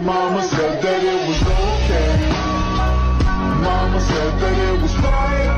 Mama said that it was okay. Mama said that it was fine.